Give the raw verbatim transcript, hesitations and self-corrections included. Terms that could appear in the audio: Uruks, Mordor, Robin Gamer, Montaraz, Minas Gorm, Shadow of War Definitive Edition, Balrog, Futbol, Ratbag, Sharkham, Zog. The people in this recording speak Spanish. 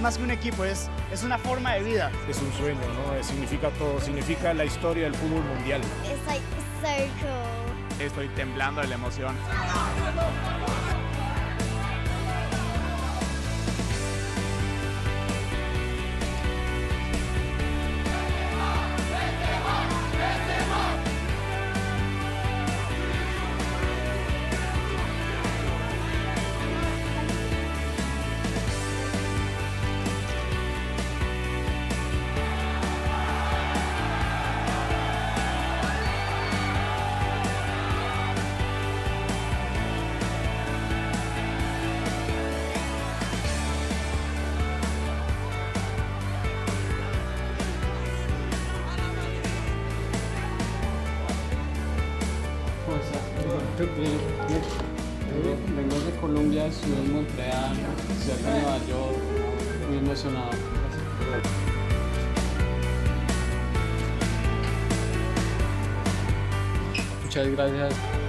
más que un equipo, es, es una forma de vida. Es un sueño, ¿no? Significa todo, significa la historia del fútbol mundial. It's like so cool. Estoy temblando de la emoción. Vengo de Colombia, estuve en Montreal, estuve en Nueva York, muy emocionado. Muchas gracias.